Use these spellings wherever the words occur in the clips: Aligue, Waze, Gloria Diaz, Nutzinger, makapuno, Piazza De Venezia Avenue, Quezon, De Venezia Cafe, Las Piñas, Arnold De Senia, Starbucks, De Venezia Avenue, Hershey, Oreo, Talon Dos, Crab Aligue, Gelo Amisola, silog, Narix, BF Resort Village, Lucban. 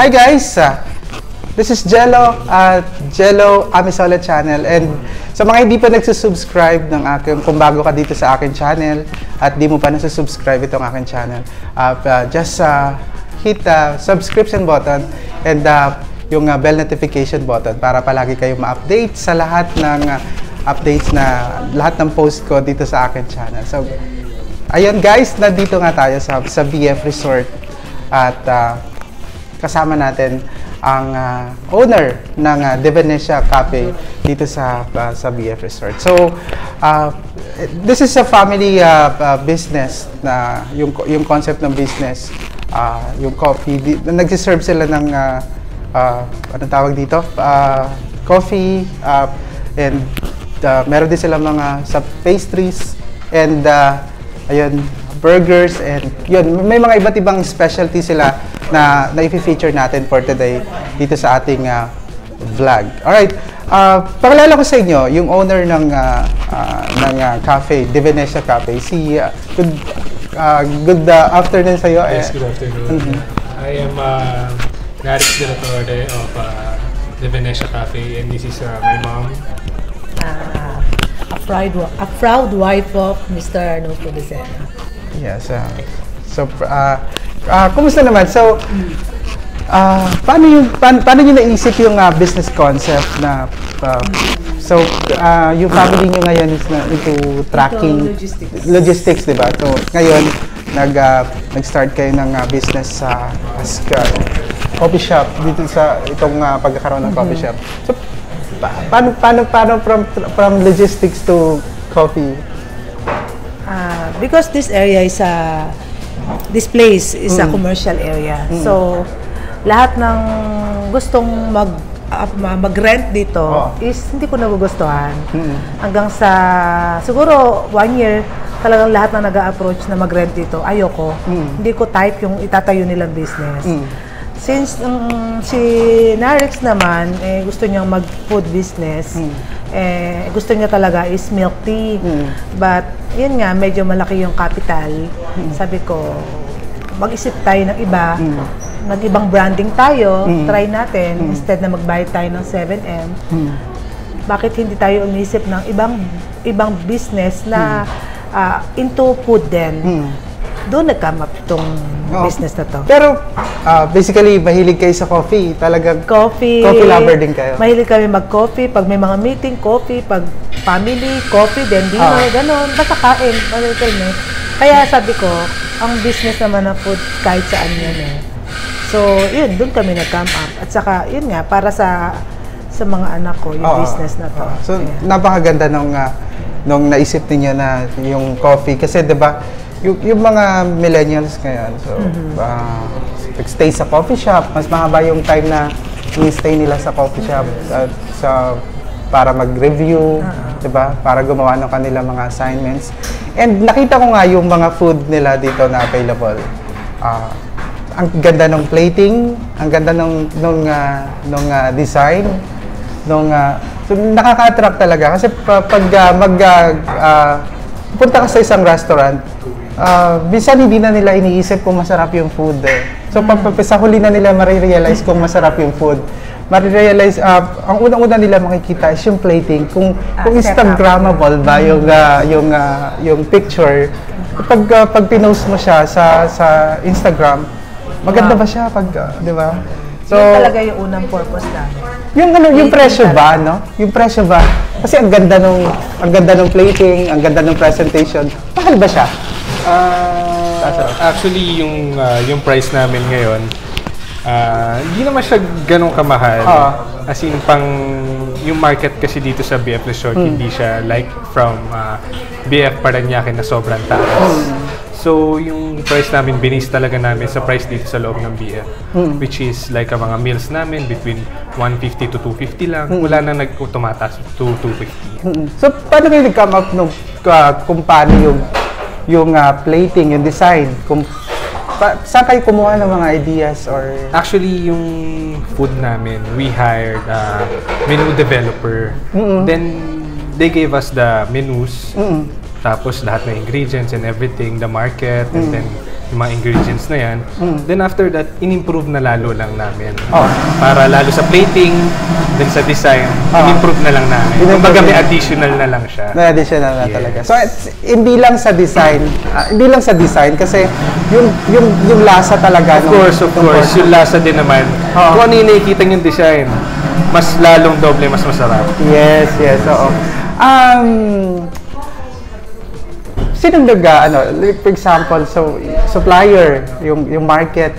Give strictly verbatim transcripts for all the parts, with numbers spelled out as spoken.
Hi guys! This is Gelo at Gelo Amisola channel, and sa mga hindi pa nagsusubscribe ng akin, kung bago ka dito sa akin channel at di mo pa nasusubscribe itong akin channel, uh, uh, just uh, hit the uh, subscription button and uh, yung uh, bell notification button para palagi kayong ma-update sa lahat ng uh, updates na lahat ng post ko dito sa akin channel. So, ayun guys, nandito nga tayo sa, sa B F Resort at uh, kasama natin ang uh, owner ng uh, De Venezia Cafe dito sa uh, sa B F Resort. So, uh, this is a family uh, uh, business na yung yung concept ng business, uh, yung coffee. Nagsiserve sila ng uh, uh, ano tawag dito? Uh, coffee uh, and uh, meron din sila mga sa pastries and uh, ayun, burgers and yun, may mga iba't ibang specialty sila na na-feature natin for today dito sa ating uh, vlog. Alright, uh, pakilala ko sa inyo yung owner ng uh, uh, ng uh, cafe, De Venezia Cafe. Si, uh, good, uh, good uh, afternoon sa iyo. Yes, good afternoon. Mm-hmm. I am uh, Narix, director of uh, De Venezia Cafe, and this is uh, my mom. Uh, a, proud, a proud wife of Mister Arnold De Senia. Yes, uh, so, uh, uh, kumusta naman? So, uh, paano yung, paano, paano nyo naisip yung uh, business concept na, uh, so, uh, yung family nyo ngayon is na, into tracking, into logistics, logistics di ba? So, ngayon, nag, uh, nag-start kayo ng uh, business sa uh, as, uh, coffee shop, dito sa itong uh, pagkakaroon ng mm-hmm. coffee shop. So, pa paano, paano, paano from, from logistics to coffee? Uh, because this area is a, this place is mm. a commercial area. Mm. So, lahat ng gustong mag, uh, mag-rent dito oh. is hindi ko nagugustuhan. Mm. Hanggang sa, siguro, one year, talagang lahat na nag-a-approach na mag-rent dito, ayoko. Mm. Hindi ko type yung itatayo nilang business. Mm. Since um, si Narix naman, eh, gusto niyang mag-food business, mm. eh, gusto niya talaga is milk tea. Mm. But, yun nga, medyo malaki yung capital. Mm. Sabi ko, mag-isip tayo ng iba, mm. mag-ibang branding tayo, mm. try natin, mm. instead na mag-buy tayo ng seven M, mm. bakit hindi tayo umisip ng ibang ibang business na mm. uh, into food din? Mm. Doon nag-come up itong oh. business na to. Pero, uh, basically, mahilig kayo sa coffee. Talagang coffee, coffee lover din kayo. Mahilig kami mag-coffee. Pag may mga meeting, coffee. Pag family, coffee, then dinner, oh. gano'n. Basta kain. Kaya sabi ko, ang business naman ng food, kahit saan yun eh. So, yun, doon kami nag-come up. At saka, yun nga, para sa sa mga anak ko, yung oh. business na to. Oh. So, yeah. Napakaganda nung, uh, nung naisip niya na yung coffee. Kasi, di ba, Yung, yung mga millennials ngayon, so, mm-hmm. uh, stay sa coffee shop, mas mahaba yung time na stay nila sa coffee shop at sa, para mag-review, uh-huh. diba? Para gumawa ng kanila mga assignments. And nakita ko nga yung mga food nila dito na available. Uh, ang ganda ng plating, ang ganda ng, ng, uh, ng uh, design, ng, uh, so, nakaka-attract talaga. Kasi pag uh, mag, uh, uh, punta ka sa isang restaurant, Uh, bisan hindi na nila iniisip kung masarap yung food eh. So, sa huli na nila marirealize kung masarap yung food. Marirealize, uh, ang unang-una nila makikita is yung plating. Kung, kung Instagrammable ba yung, uh, yung, uh, yung picture, pag, uh, pag pinost mo siya sa, sa Instagram, maganda ba siya? Pag, uh, di ba? So, yun talaga yung unang purpose natin. Yung, ano, yung presyo ba, no? Yung presyo ba? Kasi ang ganda nung, ang ganda nung plating, ang ganda nung presentation. Mahal ba siya? Uh, actually, yung uh, yung price namin ngayon, uh, hindi naman siya ganun kamahal. Uh, As in, pang, yung market kasi dito sa B F Resort, mm. hindi siya like from uh, B F Paranaque na sobrang taas. Mm. So, yung price namin, binis talaga namin sa price dito sa loob ng B F. Mm. Which is like ang mga meals namin, between one fifty to two fifty lang. Mm. Wala na nag-tumataas to two fifty. Mm -mm. So, paano kayo nag-come up nung uh, kung paano yung yung uh, plating, yung design, kung pa, saan kayo kumuha ng mga ideas or... Actually, yung food namin, we hired a uh, menu developer. Mm-mm. Then, they gave us the menus, Mm-mm. tapos lahat ng ingredients and everything, the market, Mm-mm. and then yung mga ingredients na yan. Mm. Then after that, in-improve na lalo lang namin. Oh. Para lalo sa plating, then sa design, oh. in-improve na lang namin. Kumbaga may additional na lang siya. May additional na yes. talaga. So, hindi lang sa design, uh, hindi lang sa design kasi yung yung yung lasa talaga. Of no? course, of course. course. Yung lasa din naman. Oh. Kung ano yung nakikita yung design, mas lalong doble, mas masarap. Yes, yes. Oo. Um... Sinong nag, ano, for example, so supplier, yung yung market,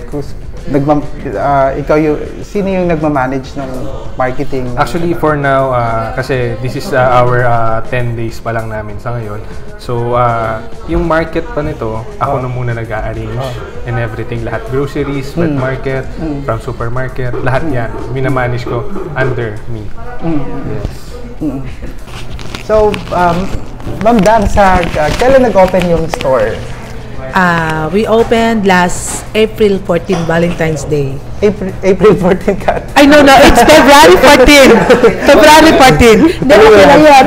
nagma, uh, ikaw yung, sino yung nagma-manage ng marketing? Actually, for now, uh, kasi this is uh, our uh, ten days pa lang namin sa ngayon. So, uh, yung market pa nito, ako oh. na muna nag-a-arrange oh. and everything. Lahat groceries, wet mm. market, mm. from supermarket, lahat mm. yan, minamanage ko under me. Mm. Yes. Mm. So, um, Ma'am Dang, sa, uh, kailan nag-open yung store? Uh, we opened last April fourteenth, Valentine's Day. April, April fourteenth ka? I know, no, it's February fourteenth. February fourteenth. Dali ko na yan.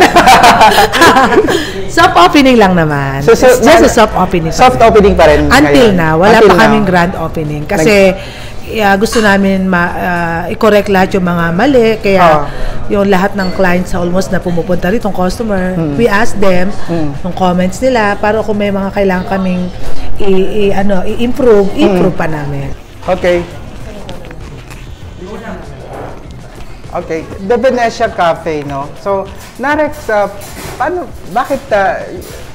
Soft opening lang naman. So, so, just a soft opening. Soft pa opening pa rin. Until ngayon. na, wala Until pa kaming now. grand opening. Kasi... Like, Yeah, gusto namin ma, uh, i-correct lahat yung mga mali. Kaya oh. yung lahat ng clients almost na pumupunta rito, yung customer, mm. we ask them mm. yung comments nila para kung may mga kailangan kaming i-improve, ano, i-improve mm. pa namin. Okay. Okay. The Venezia Cafe, no? So, Narix, uh, paano, bakit, uh,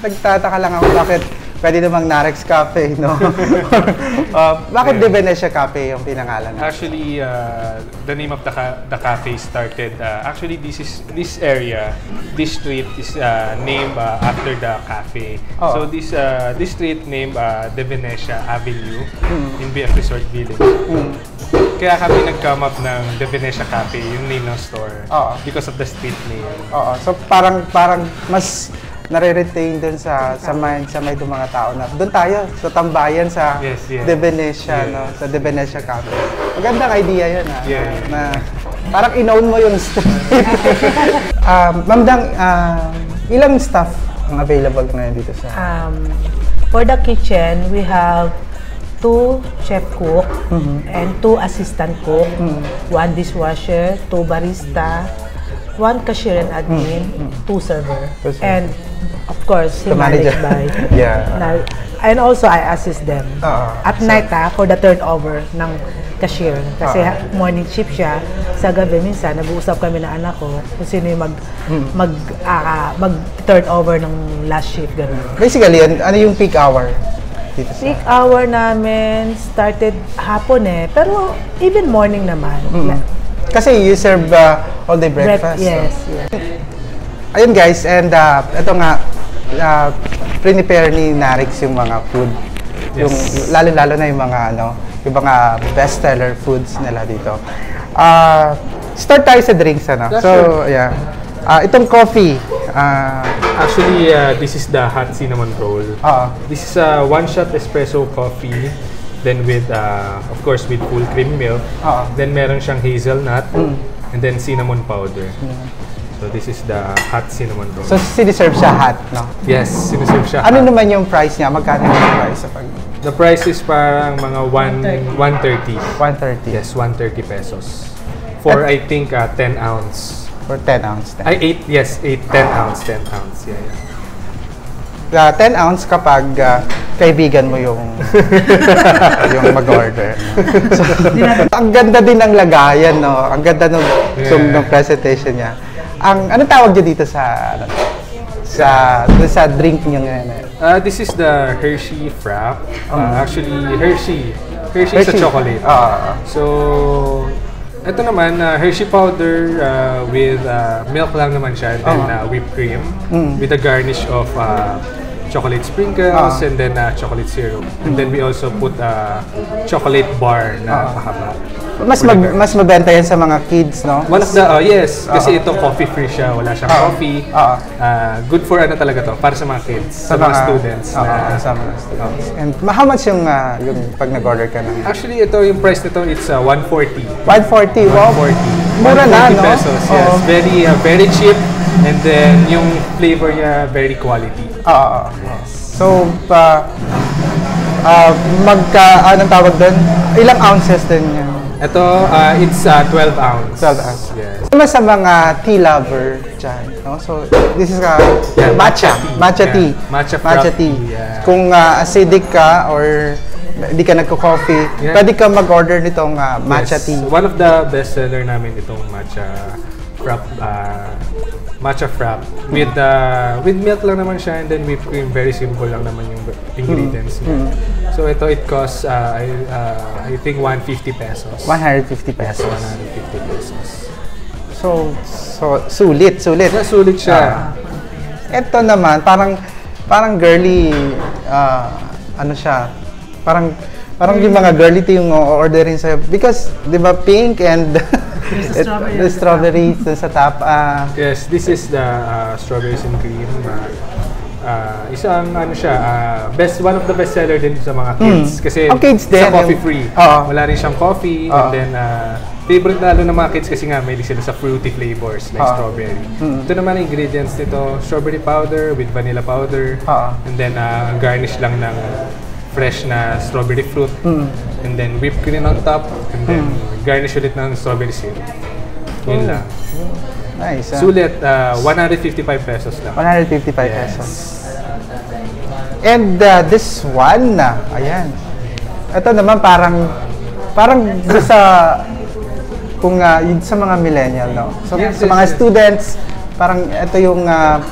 nagtataka lang ako, bakit pwede namang Narix Cafe, no? uh, bakit De Venezia Cafe yung pinangalan? Actually, uh, the name of the, ca the cafe started, uh, actually this is this area, this street is uh, named uh, after the cafe. Oh. So this uh, this street named uh, De Venezia Avenue mm. in B F Resort Village. Mm. Kaya kami nag-come up ng De Venezia Cafe, yung name ng store, oh. because of the street name. Oo, oh, so parang parang mas nare-retain doon sa sa mind sa may mga tao na doon tayo sa tambayan sa yes, yes. De Venezia yes. no sa De Venezia Cafe. Magandang idea 'yon ah. Yeah. Na parang inown mo yung street. um, Ma'am Dang, uh, ilang staff ang available ngayon dito sa um, for the kitchen, we have two chef cook mm-hmm. and two assistant cook, mm-hmm. one dishwasher, two barista, one cashier and admin, mm. two server, two and of course, he managed by. yeah. Na, and also, I assist them. Uh, At so, night, ha, for the turnover ng cashier. Kasi uh, morning shift siya. Sa gabi, minsan, nag-uusap kami na anak ko kung sino yung mag, mm. mag, uh, mag-turnover ng last shift. Ganun. Basically, ano yung peak hour? Peak hour namin started hapon eh. Pero even morning naman. Mm. Kasi you serve uh, all-day breakfast. Break, yes, so. yes. Ayun guys, and uh, ito nga, uh, prepare ni Narix yung mga food. Yes. Lalo-lalo na yung mga, ano, yung mga bestseller foods nila dito. Uh, start tayo sa drinks, ano? That's so, sure. yeah. Uh, itong coffee. Uh, Actually, uh, this is the hot cinnamon roll. Uh, this is a one-shot espresso coffee. Then with, uh, of course, with full cream milk. Uh-huh. Then meron siyang hazelnut mm. and then cinnamon powder. Mm. So this is the hot cinnamon roll. So siniserve siya hot, no? Yes, siniserve siya hot. Ano naman yung price niya? Magkano yung price? The price is parang mga one thirty. Yes, one thirty pesos. For, At, I think, uh, ten ounce. For ten ounce. ten. Ay, eight, yes, eight, ten ounce, ten ounce. Yeah, yeah. Uh, ten ounce kapag uh, kaibigan mo yung yung mag-order. So, ang ganda din ng lagayan, no? Ang ganda ng, yeah. sum, ng presentation niya. Ang, ano tawag niya dito sa sa, sa drink niya ngayon? Uh, this is the Hershey Frap. Uh, actually, Hershey. Hershey, Hershey. Is a chocolate. Uh, so, ito naman, uh, Hershey powder uh, with uh, milk lang naman siya and then uh, whipped cream mm. with a garnish of uh, chocolate sprinkles uh, and then uh, chocolate syrup. And then we also put a uh, chocolate bar na mahaba. Uh, mas mag mas mabenta yan sa mga kids, no? One of the, uh, yes, kasi uh, ito coffee free siya, wala siyang uh, coffee. Uh, uh, good for ano talaga to, para sa mga kids, sa, sa mga, mga students. Uh, na, uh, sa mga students. Uh, And how much yung, uh, yung pag nag-order ka na? Actually, ito yung price nito, it's uh, one forty. one forty, wow. one forty. Mura na, no? one forty pesos, yes. Uh-oh. Very, uh, very cheap. And then, yung flavor niya, very quality. Oo. Uh, yes. So, uh, uh, magka, anong tawag doon? Ilang ounces din yun? Ito, uh, it's uh, twelve ounce. twelve ounce. Yes. Sama sa mga tea lover dyan, no? So, this is uh, yeah, matcha. Matcha tea. Yeah. Matcha, matcha tea. Yeah. Kung uh, acidic ka or hindi ka nagko-coffee, yeah, pwede ka mag-order nitong uh, matcha yes. tea. So, one of the bestseller namin itong matcha frap, uh, matcha frap with uh, with milk lang naman siya, and then whipped cream. Very simple lang naman yung ingredients. Mm. Mm. So ito, it costs uh, uh, I think one hundred fifty pesos. one hundred fifty pesos. one hundred fifty pesos. So so sulit, sulit. Yeah, sulit siya. Uh, ito naman parang parang girly uh, ano siya. Parang parang yung mga girly tea yung orderin sa'yo because 'di ba pink and It, the strawberry sa top. Uh, yes, this is the uh, strawberries and cream. Uh, uh, isang ano siya, uh, best one of the best seller din sa mga kids. Mm. Kasi okay, sa coffee free. Uh, Wala rin siyang coffee. Uh, and then, uh, favorite lalo ng mga kids kasi nga may sila sa fruity flavors like uh, strawberry. Mm. Ito naman ang ingredients nito, strawberry powder with vanilla powder. Uh, and then, uh, garnish lang ng fresh na strawberry fruit. Mm. And then whipped cream on top, and then mm. garnish ulit ng strawberry syrup. Yun lang. Nice. Huh? Sulit, uh, one hundred fifty-five pesos lang. one hundred fifty-five pesos. And uh, this one, ayan. Ito naman parang, parang sa, kung uh, yun sa mga millennial, no? So, yes, sa yes, mga yes. students, parang ito yung uh,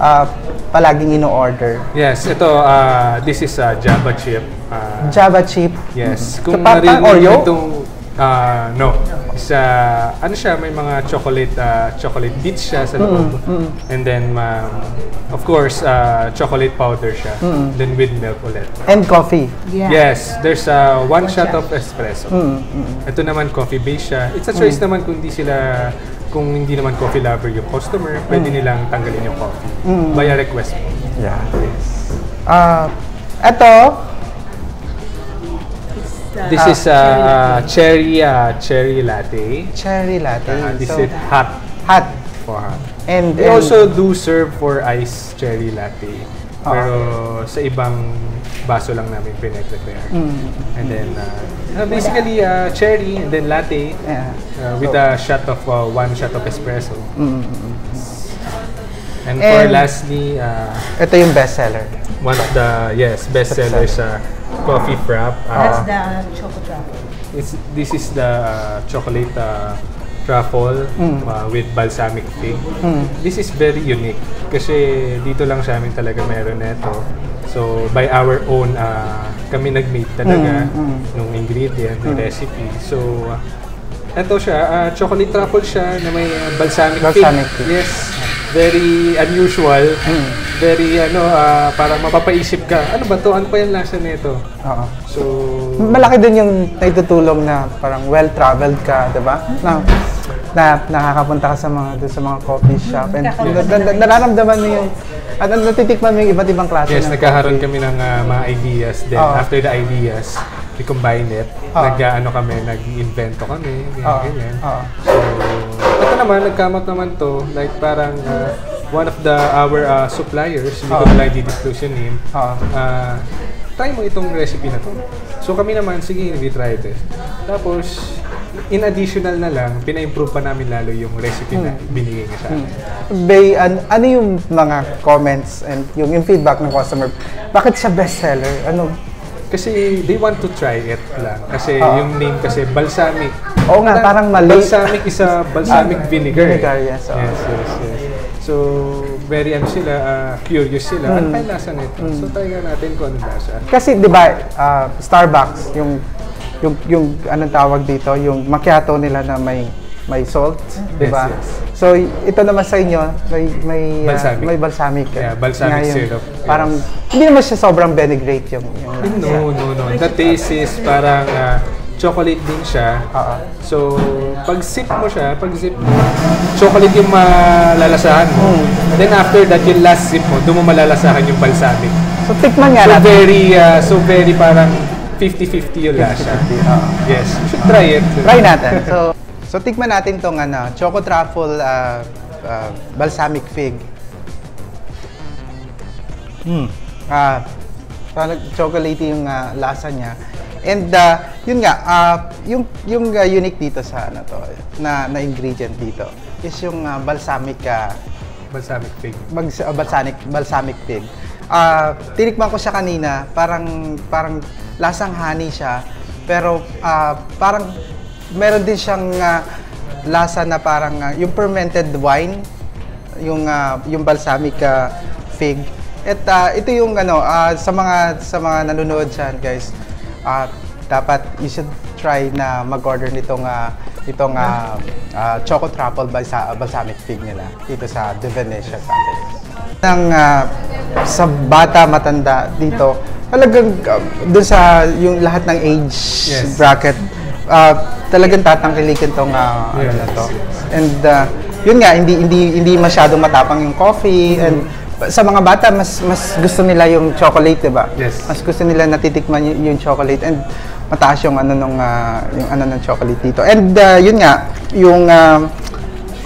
uh, palaging ino-order. Yes, ito, uh, this is uh, Java chip. Uh, Java chip? Yes. Kung so, narinig Oreo? Itong, uh, no. Sa, ano siya, may mga chocolate, uh, chocolate bits siya sa loob. Mm -hmm. And then, um, of course, uh, chocolate powder siya. Mm -hmm. Then with milk ulit. And coffee. Yeah. Yes, there's uh, one, one shot, shot of espresso. Mm -hmm. Ito naman, coffee-based siya. It's a choice mm -hmm. naman kung di sila... Kung hindi naman coffee lover yung customer, mm. pwede nilang tanggalin yung coffee mm. by a request. Yeah. Yes. Uh, ito. This is a uh, cherry uh, cherry latte. Cherry latte. Uh, this so, is hot. Hot. For hot. And they also do serve for iced cherry latte. Oh. Pero sa ibang baso lang namin pina-prepare. Mm. And then, uh, Uh, basically, uh, cherry and then latte yeah. uh, with so, a shot of uh, one shot of espresso. Mm -hmm. And, and for lastly, uh, ito yung bestseller. One of the yes bestseller sa uh, coffee frap. Uh, That's the chocolate truffle. It's this is the uh, chocolate uh, truffle mm. uh, with balsamic fig. Mm. This is very unique kasi dito lang sa amin talaga meron nito. So by our own, uh, kami nag-made talaga mm, mm. ng ingredient, ng mm. recipe. So, uh, eto siya, uh, chocolate truffle siya na may uh, balsamic, balsamic fig. Yes, very unusual. Mm. Very ano, uh, parang mapapaisip ka, ano ba to? Ano pa yung lasa nito? Oo. So, malaki din yung naitutulong na parang well-traveled ka, diba? Na, na nakakapunta ka sa mga, sa mga coffee shop. And nararamdaman mo yung at natitikman mo yung iba't ibang klase. Yes, nagkakaroon kami ng uh, mga ideas. Then, oh. after the ideas, we combine it. Oh. Nag-ano kami, nag-invento kami. Ganyan, oh. ganyan. Oh. So, ito naman, nagkamot naman to. Like, parang uh, one of the our uh, suppliers, hindi oh. ko pala i-disclose yung name, oh. uh, try mo itong recipe na to. So, kami naman, sige, we-try it. Tapos, in additional na lang, pina-improve pa namin lalo yung recipe na binigay niya sa amin. Bay, an ano yung mga comments and yung, yung feedback ng customer? Bakit siya bestseller? Ano? Kasi they want to try it lang. Kasi uh, yung name kasi balsamic. Oo nga, parang mali. Balsamic is a balsamic uh, vinegar. Vinegar, yes. Oh. Yes, yes, yes. So, very ano sila, uh, curious sila. Mm. Ano pa yung lasa nito? Mm. So, try natin kung ano lasa. Kasi, di ba, uh, Starbucks, yung yung yung anong tawag dito yung macchiato nila na may may salt, di ba? Yes, yes. So ito naman sa inyo may may balsamic, uh, may balsamic, yeah, balsamic syrup. Yes. Parang hindi naman siya sobrang vinaigrette yung, yung no, no, no. The taste is parang uh, chocolate din siya. Uh-huh. So pag sip mo siya, pag sip mo, chocolate yung malalasahan mo. Mm. Then after that yung last sip mo, doon mo malalasahan yung balsamic. So tikman nga natin. So very uh, so very parang fifty fifty yung lasa. Uh, yes, you should try it. Try natin. So, so tikman natin tong ano, choco truffle uh, uh, balsamic fig. Mm. Uh, parang chocolatey yung uh, lasa niya. And uh, yun nga, uh, yung yung uh, unique dito sa ano to, na na ingredient dito is yung uh, balsamic uh, balsamic pig. Bags, uh, balsamic balsamic pig. Uh, tinikman ko siya kanina, parang parang lasang honey siya, pero uh, parang meron din siyang uh, lasa na parang uh, yung fermented wine, yung uh, yung balsamic uh, fig. At uh, ito yung ano, uh, sa mga sa mga nanonood diyan, guys. Uh, dapat you should try na mag-order nitong uh, itong uh, uh, Choco Truffle balsa balsamic fig nila dito sa De Venezia Cafe. Nang uh, sa bata matanda dito, talagang uh, doon sa yung lahat ng age yes. bracket, uh, talagang tatangkilikin tong uh, yes. ano na to. And uh, yun nga, hindi hindi hindi masyadong matapang yung coffee, mm-hmm. and sa mga bata, mas mas gusto nila yung chocolate, diba? Yes. Mas gusto nila natitikman yung chocolate, and mataas yung ano nung uh, yung ano ng chocolate dito. And uh, yun nga, yung uh,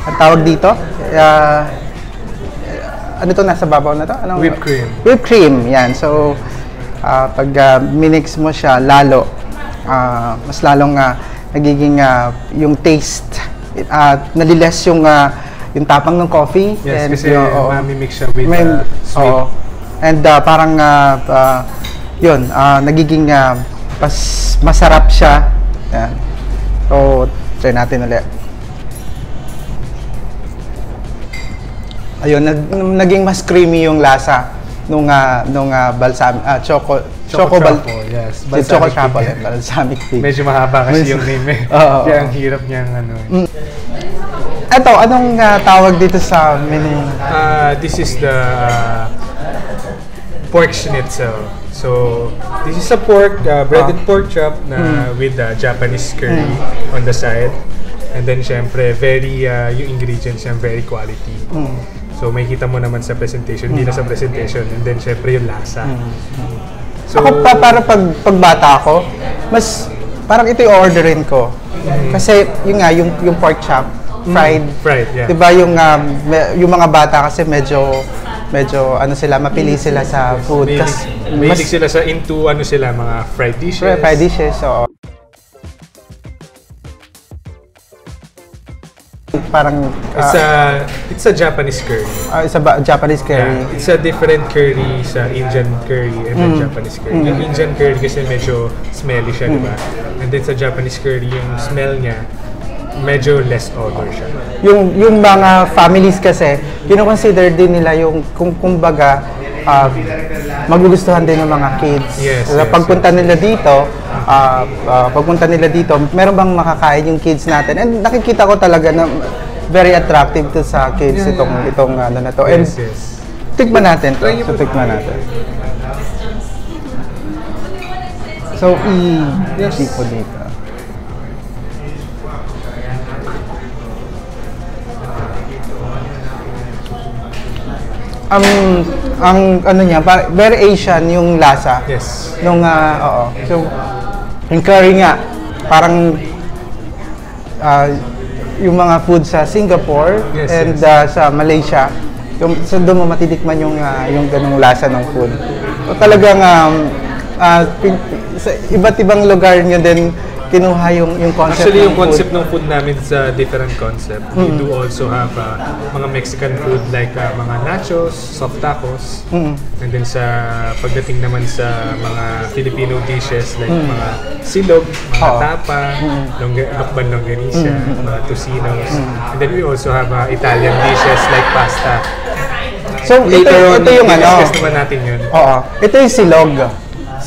ang tawag dito, uh, ano to nasa babaw na to? Anong, whipped cream. Whipped cream, yan. So, uh, pag uh, minix mo siya, lalo, uh, mas lalong uh, nagiging uh, yung taste, uh, naliles yung uh, yung tapang ng coffee. Yes, and, kasi uh, mamimix siya with uh, sweet. Uh, and uh, parang, uh, uh, yun, uh, nagiging uh, mas masarap siya. Yan. So, try natin ulit. Ayun, nag naging mas creamy yung lasa nung, uh, nung uh, balsam, uh, choco, choco, choco bal truffle, yes. Balsamic choco truffle, balsamic fig. Medyo mahaba kasi yung name eh. Oh, kaya ang hirap niyang ano eh. Mm. Ito, anong uh, tawag dito sa menu? Uh, this is the uh, pork schnitzel. So, this is a pork, uh, breaded ah. pork chop na mm. with uh, Japanese curry mm. on the side. And then, syempre, very, uh, yung ingredients yung very quality. Mm. So, makikita mo naman sa presentation, hindi mm. na sa presentation. And then, syempre, yung lasa. Mm. So, ako pa, para pag, pag bata ako, mas, parang ito yung orderin ko. Mm. Kasi, yun nga, yung, yung pork chop, fried, fried yeah. 'Di ba yung um, yung mga bata kasi medyo medyo ano sila, mapili sila sa food, kasi mahilig sila sa into ano sila mga fried dishes. Fried dishes, so parang uh, it's a it's a Japanese curry. Uh, it's a Japanese curry. Yeah, it's a different curry sa Indian curry and mm. then Japanese curry. Mm. Yung Indian curry kasi medyo smelly siya, mm. 'di ba? And then sa Japanese curry yung smell niya medyo less odor siya. Yung yung mga families kasi, kino-consider din nila yung kung kumbaga uh, magugustuhan din ng mga kids. Yes, so, yes, pagpunta yes. nila dito, uh, uh, pagpunta nila dito, meron bang makakain yung kids natin? And nakikita ko talaga na very attractive to sa kids yeah, itong yeah. itong ano na to. And yes, yes. tikman natin to. So, tikman natin. So, i-dip ko dito. Um, ang ano niya, very Asian yung lasa. Yes. Nung, uh, oo. So, yung curry nga, parang uh, yung mga food sa Singapore yes, and yes. Uh, sa Malaysia, yung, so doon mo matitikman yung, uh, yung ganung lasa ng food. So, talagang um, uh, sa iba't ibang lugar nyo din, kinuha yung, yung concept. Actually, yung concept ng food namin is a different concept. Mm. We do also have uh, mga Mexican food like uh, mga nachos, soft tacos. Mm. And then sa pagdating naman sa mga Filipino dishes like mm. mga silog, mga oh. tapa, mm. longga- hapban longganisa, mm. mga tocinos. Mm. And then we also have uh, Italian dishes like pasta. So, later ito, on, ito yung ano. Discuss naman natin yun. Oo. Ito yung silog.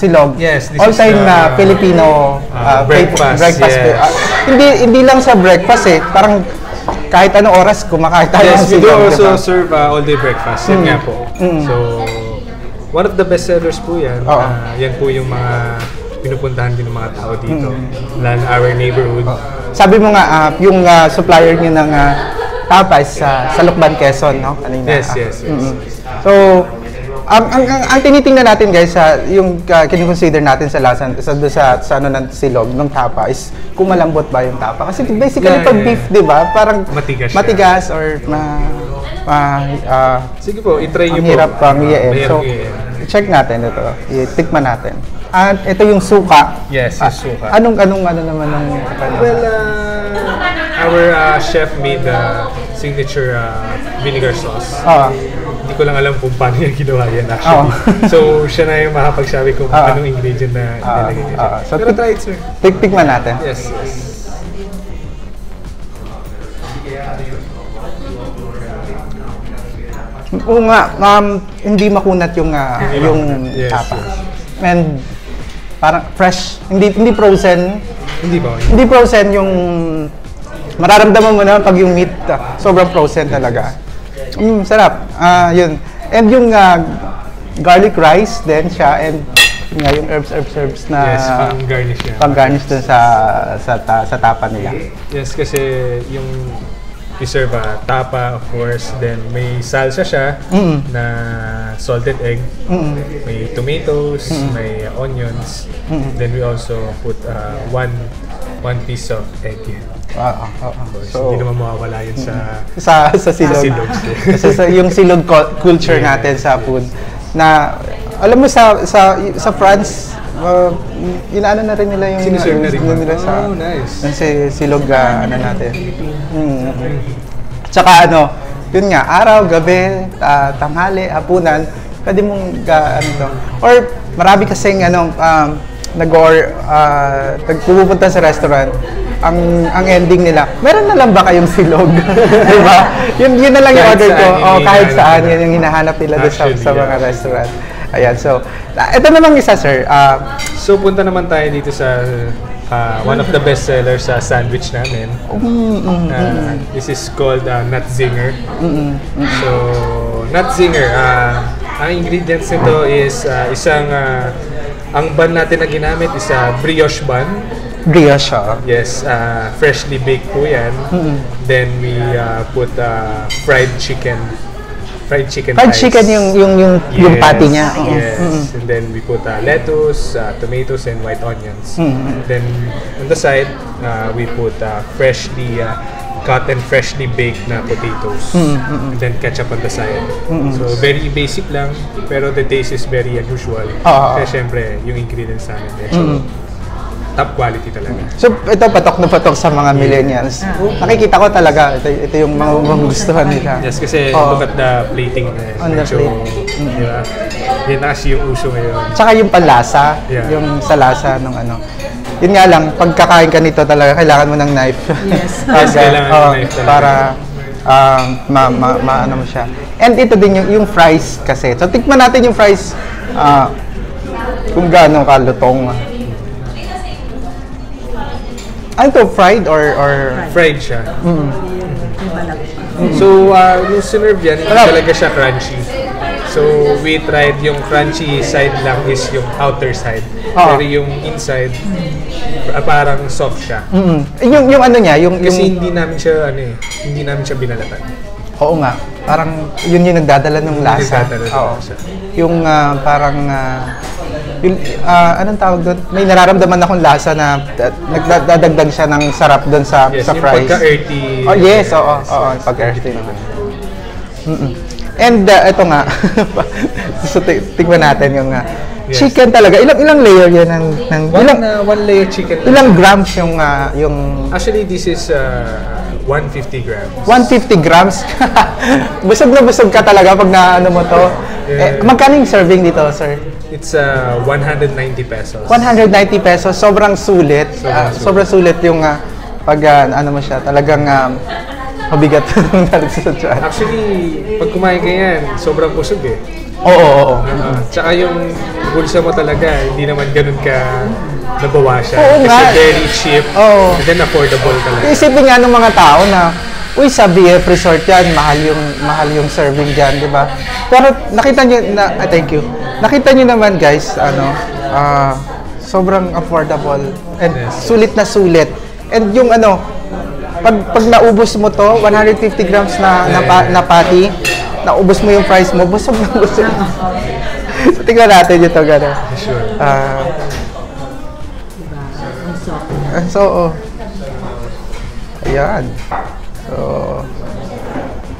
Silog. Yes, all time the, na uh, Filipino uh, breakfast. breakfast yes. uh, hindi hindi lang sa breakfast eh, parang kahit anong oras kumakain tayo yes, ng silog. Yes, we do also diba? serve uh, all day breakfast. Yan mm. nga po. Mm. So, one of the best sellers po yan. Oh. Uh, yan po yung mga pinupuntahan din ng mga tao dito. Mm. Lalo our neighborhood. Oh. Sabi mo nga, uh, yung uh, supplier niyo ng uh, tapas uh, sa Lucban, Quezon, no? Kanina, yes, yes, yes. Uh, mm-hmm. So, Um, ang, ang, ang tinitingnan natin guys, uh, yung uh, kini-consider natin sa lasa, sa, sa, sa ano ng silog, ng tapa, is kung malambot ba yung tapa. Kasi basically yeah, pag beef, yeah. di ba? Parang matigas, matigas or ma... ah, ah, sige po, i-try niyo po. Ang hirap pang i-air. So, check natin ito. Tikman natin. At ito yung suka. Yes, yung suka. Ah, anong, anong, ano naman ang... Well, uh, our uh, chef made the signature uh, vinegar sauce. Ah. Hindi ko lang alam kung paano niya ginawa yan actually. Oh. So, siya na yung makapagsabi kung oh, anong ingredient na nilagay niya. Oh. So, pero try it, sir. Tikman natin. Yes, yes. Oo nga, um, hindi makunat yung uh, yung yes, tapa. Yes. And parang fresh, hindi hindi frozen. Hindi ba? Hindi frozen yung mararamdaman mo na pag yung meat uh, sobrang frozen talaga. Mm, sarap. Ah, uh, yun. And yung uh, garlic rice din siya and yung, uh, yung herbs herbs herbs na yes, pang-garnish niya. Pang-garnish dun sa sa ta, sa tapa nila. Yes, kasi yung we serve a tapa, of course, then may salsa siya mm-mm, na salted egg, mm-mm, may tomatoes, mm-mm, may onions, mm-mm, then we also put uh, one one piece of egg. Wow, oh, oh. So, hindi naman mawawala yun sa, sa, sa silog. Sa, sa yung silog culture yeah, natin sa food. Na, alam mo, sa sa, sa France, Uh, inaano na rin nila yung siniserve na rin nila sa oh, nice, si, silog uh, ano natin mm. Tsaka ano yun nga, araw, gabi, uh, tanghali, hapunan pwede mong uh, ano to or marami kasing ano um, nag or uh, nagpupunta sa restaurant ang ang ending nila meron na lang ba kayong silog di ba yun, yun na lang yung order ko oh, kahit saan yun yung hinahanap nila sa, sa mga yeah, restaurant. Ayan, so, ito namang isa, sir. Uh, so, punta naman tayo dito sa uh, one of the best sellers sa uh, sandwich namin. Mm-mm, uh, this is called uh, Nutzinger. Mm-mm, mm-mm. So, Nutzinger, uh, ang ingredients nito is uh, isang, uh, ang bun natin na ginamit is a uh, brioche bun. Brioche, oh. Yes, uh, freshly baked po yan. Mm-mm. Then, we uh, put uh, fried chicken. Fried chicken fried rice. Chicken yung yung yung, yes, yung patty niya. Oh. Yes. Mm-hmm. And then we put uh, lettuce, uh, tomatoes, and white onions. Mm-hmm. And then on the side, uh, we put uh, freshly uh, cut and freshly baked na potatoes. Mm-hmm. And then ketchup on the side. Mm-hmm. So very basic lang, pero the taste is very unusual. Oh. Kasi syempre, yung ingredients namin. Mm-hmm. Top quality talaga. So, ito patok na patok sa mga millennials. Nakikita ko talaga, ito, ito yung mga magugustuhan nila. Yes, kasi oh, look at the plating. Eh, on the plate. Mm-hmm. Diba? Yan na kasi yung uso ngayon. Tsaka yung panlasa, yeah, yung sa lasa ng ano. Yun nga lang, pagkakain ka nito talaga, kailangan mo ng knife. Yes. Pag, yes, kailangan oh, ng knife talaga. Para uh, ma, ma, ma, ano mo siya. And ito din yung, yung fries kasi. So, tikman natin yung fries uh, kung gaano kalutong. Ano to, fried or or fried, fried siya. Mm. Mm. So, uh, yung sinerve yan, talaga siya crunchy. So, we tried yung crunchy side lang is yung outer side. Oh. Pero yung inside, uh, parang soft siya. Mm-hmm. Yung yung ano niya, yung kasi yung... hindi namin siya ano eh, hindi namin siya binalatan. Oo nga. Parang yun yung nagdadala ng lasa. Nagdadala ng lasa. Yung uh, parang uh, yung, uh, anong tawag doon? May nararamdaman akong lasa na nagdadagdag siya ng sarap doon sa, yes, sa fries. Yes, yung pagka-earthy. Oh, yes, oo. Oh, oh, oh, pagka-earthy naman. Mm -mm. And uh, ito nga, so, tignan natin yung uh, yes, chicken talaga. Ilang ilang layer yan? Ng, ng, one, ilang, uh, one layer chicken. Ilang grams yung... Uh, yung actually, this is... Uh, one hundred fifty grams. one hundred fifty grams? Busog na busog ka talaga pag naano mo to. Yeah. Eh, magkano yung serving dito, sir? It's uh, one hundred ninety pesos. one hundred ninety pesos. Sobrang sulit. Sobrang, uh, sulit. sobrang sulit yung uh, pag uh, ano mo siya. Talagang um, mabigat. Actually, pag kumain ka yan, sobrang busog eh. Oo, oo, oo. Uh, tsaka yung bulsa mo talaga, hindi naman ganun ka nabawa siya. Oo, kasi nga, very cheap oh, and then affordable talaga. Isipin nga ng mga tao na, uy, sa B F Resort yan, mahal yung, mahal yung serving dyan, di ba? Pero nakita nyo, na, ah, thank you, nakita nyo naman guys, ano, uh, sobrang affordable and yes, sulit na sulit. And yung ano, pag, pag naubos mo to, one hundred fifty grams na, na, pa, na patty, naubos mo yung fries mo, busog na busog. So, tingnan natin ito, gano'n. Sure. Uh, so, oh. Ayan. So,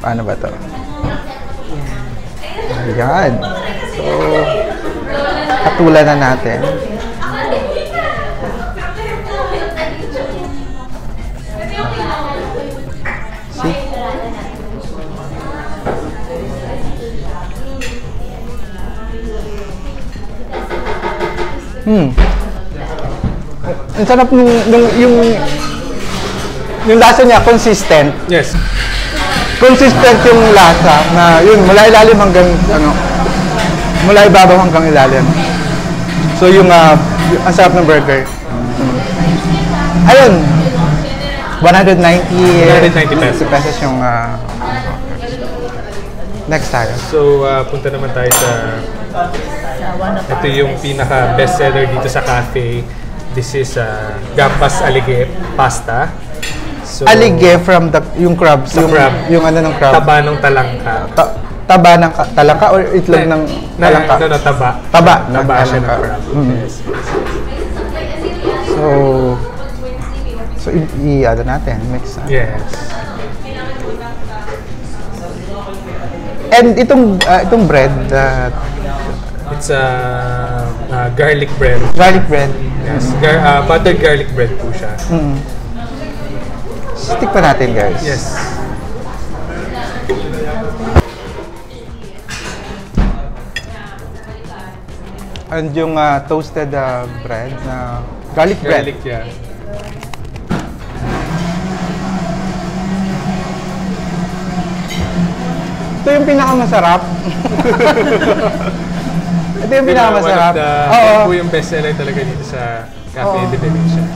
paano ba ito? Ayan. So, katulan na natin. See? Hmm. Ang sarap nung, nung yung yung lasa niya, consistent. Yes. Consistent yung lasa na yun, mula ilalim hanggang ano, mula ibabaw hanggang ilalim. So yung uh, ang sarap ng burger. Mm. Ayun. one ninety pesos yung uh, next tayo. So uh, punta naman tayo sa ito yung pinaka best seller dito sa cafe. This is uh, gambas aligue pasta. So, alige from the yung crab, so yung, crab. Yung ano ng crab. Taba ng talangka. Ta taba ng talangka or itlog na, ng talangka? No, no, taba. Taba. Taba siya ng crab. Mm. Yes, yes, yes. So, so i-ano natin, mix natin. Yes. And itong, uh, itong bread, uh, it's a uh, uh, garlic bread. Garlic bread. Yes, mm. Gar uh, buttered garlic bread po siya. Mm. Stick pa natin, guys. Yes. And yung uh, toasted uh, bread na uh, garlic bread. Garlic, yeah. Ito yung pinakamasarap. Ito yung pinakamasarap. Oo. Ito yung best seller talaga dito sa Cafe De Venezia.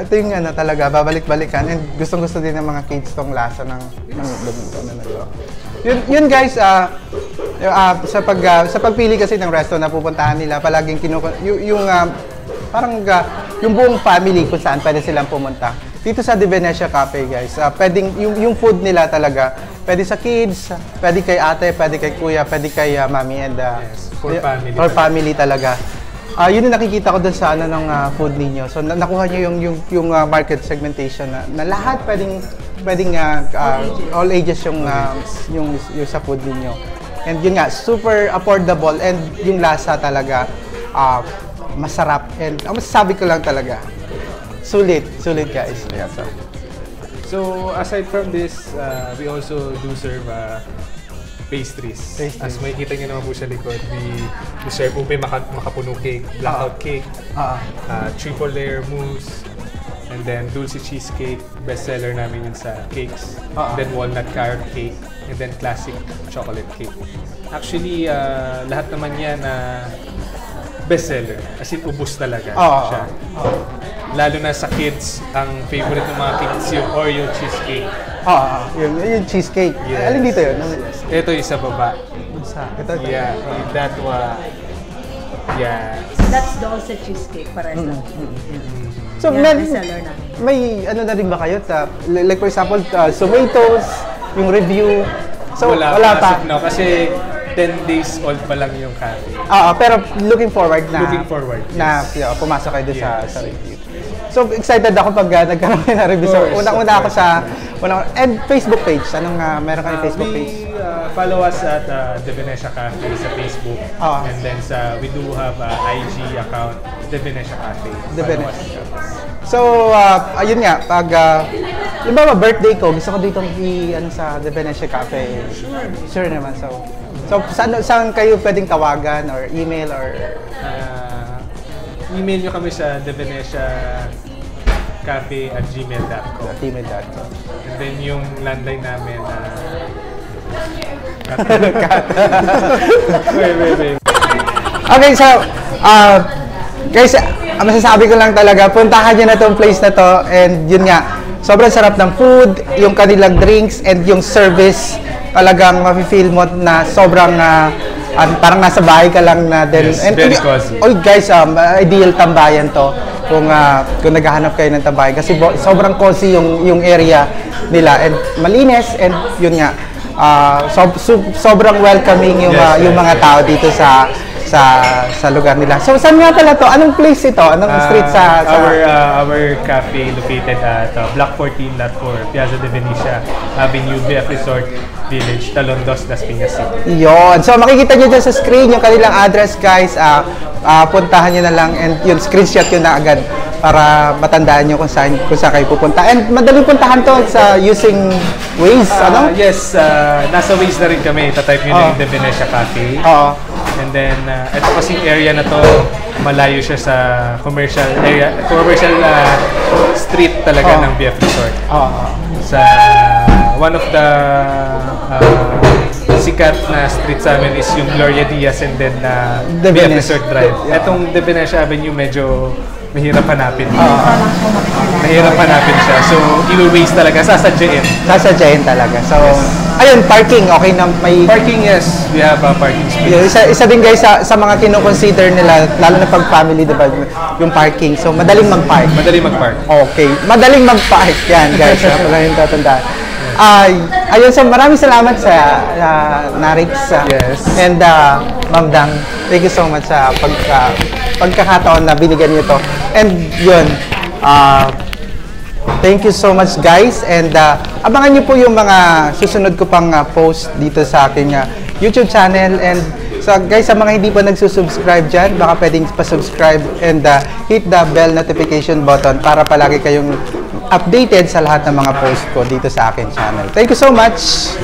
Ito yung ano talaga, babalik-balikan. And gustong-gusto din ng mga kids tong lasa ng ng luto na nito. Yun, yun guys, uh, uh, sa, pag, uh, sa pagpili kasi ng resto na pupuntahan nila, palaging kinukuha yung uh, parang uh, yung buong family kung saan pwede silang pumunta. Dito sa De Venezia Cafe guys, uh, pwedeng, yung, yung food nila talaga, pwede sa kids, pwede kay ate, pwede kay kuya, pwede kay uh, mommy and uh, yes, for family, for family talaga. Ah, uh, yun yung nakikita ko doon sa ano ng uh, food ninyo. So na nakuha niyo yung yung yung uh, market segmentation na, na lahat pwedeng pwedeng uh, uh, all ages yung uh, yung yung sa food ninyo. And yun nga, super affordable and yung lasa talaga uh, masarap and uh, masasabi ko lang talaga. Sulit, sulit guys. Yeah, so. so aside from this, uh, we also do serve uh, pastries. pastries. As makikita nyo naman po sa likod, we serve upe maka, makapuno cake, blackout cake, uh, uh, triple layer mousse, and then dulce cheesecake, bestseller namin yun sa cakes, uh, then walnut carrot cake, and then classic chocolate cake. Actually, uh, lahat naman yan na uh, bestseller. As in, ubus talaga uh, siya. Uh, Lalo na sa kids, ang favorite ng mga kids yung Oreo cheesecake. Ah, yun, yung cheesecake. Yes. Alin dito yun? Yes. Ito yung sa baba. Sa, ito, ito. Yeah, that one. Yeah. That's dulce cheesecake, para sa. Mm-hmm. So, yeah, may, may ano na rin ba kayo? Ta, like for example, uh, tomatoes, yung review. So, wala, wala pa. No, kasi ten days old pa lang yung cafe. Ah, pero looking forward na. Looking forward, yes. Na yeah, pumasok kayo doon yes. sa, sa review. So excited ako pag uh, nagkaroon kayo na review. So, unang-una ako sa... Unang, and Facebook page. Anong uh, meron kayo uh, Facebook we, page? Uh, follow us at uh, De Venezia Cafe sa Facebook. Oh. And then sa, we do have uh, I G account, De Venezia Cafe. De Venezia. So, uh, ayun nga. Pag... Uh, yung ba, birthday ko, gusto ko dito i... Ano sa De Venezia Cafe. Sure. Sure naman. So, so saan, saan kayo pwedeng tawagan or email or... Uh, email nyo kami sa De Venezia Cafe at gmail dot com. And then yung landline namin na... Wait, wait, wait. Okay, so, uh, guys, uh, masasabi ko lang talaga, puntahan nyo na itong place na to. And yun nga, sobrang sarap ng food, yung kanilang drinks, and yung service. Talagang mafe-feel mo na sobrang... Uh, Um, parang nasa bahay ka lang na din. Yes, and, very cozy. Oh guys, um, ideal tambayan to kung, uh, kung naghahanap kayo ng tambayan. Kasi sobrang cozy yung, yung area nila. And malinis and yun nga, uh, so, so, sobrang welcoming yung, yes, uh, yung mga tao dito sa, sa, sa lugar nila. So saan nga pala to? Anong place ito? Anong uh, street sa... sa our, uh, our cafe located at uh, Block fourteen, Lot four, Piazza De Venezia Avenue, B F Resort Village, Talondos, Las Piñas City. Yun. So, makikita nyo dyan sa screen yung kanilang address, guys. Uh, uh, puntahan nyo na lang and yung screenshot yun na agad para matandaan nyo kung saan, kung saan kayo pupunta. And madaling puntahan to sa using Waze, uh, ano? Yes. Uh, nasa Waze na rin kami. Tatype nyo oh. na yung De Venezia Cafe. Oo. And then, uh, ito kasing area na to, malayo siya sa commercial area, commercial uh, street talaga oh. ng B F Resort. Oo. Oh. Sa one of the uh, sikat na street sa amin is yung Gloria Diaz and then uh, B F Resort Drive. Yeah. Etong De Venezia Avenue medyo mahirap hanapin. Uh, mahirap hanapin siya. So, i-waste talaga. Sasadyain. Sasadyain talaga. So, yes. Ayun, parking. Okay na may... Parking, yes. We have a parking space. Yeah, isa, isa din guys sa, sa mga kinoconsider nila, lalo na pag family, diba? Yung parking. So, madaling mag-park. Madaling mag-park. Okay. Madaling mag-park. Yan, guys. Wala yung tatandaan. Ay, uh, ayun, so maraming salamat sa uh, Narix. Uh, yes. And uh, Ma'am Dang, thank you so much sa uh, pagka, pagkakataon na binigyan niyo to. And yun, uh, thank you so much guys. And uh, abangan niyo po yung mga susunod ko pang uh, post dito sa aking uh, YouTube channel. And so guys, sa mga hindi pa nagsusubscribe dyan, baka pwedeng pa-subscribe and uh, hit the bell notification button para palagi kayong updated sa lahat ng mga posts ko dito sa akin channel. Thank you so much!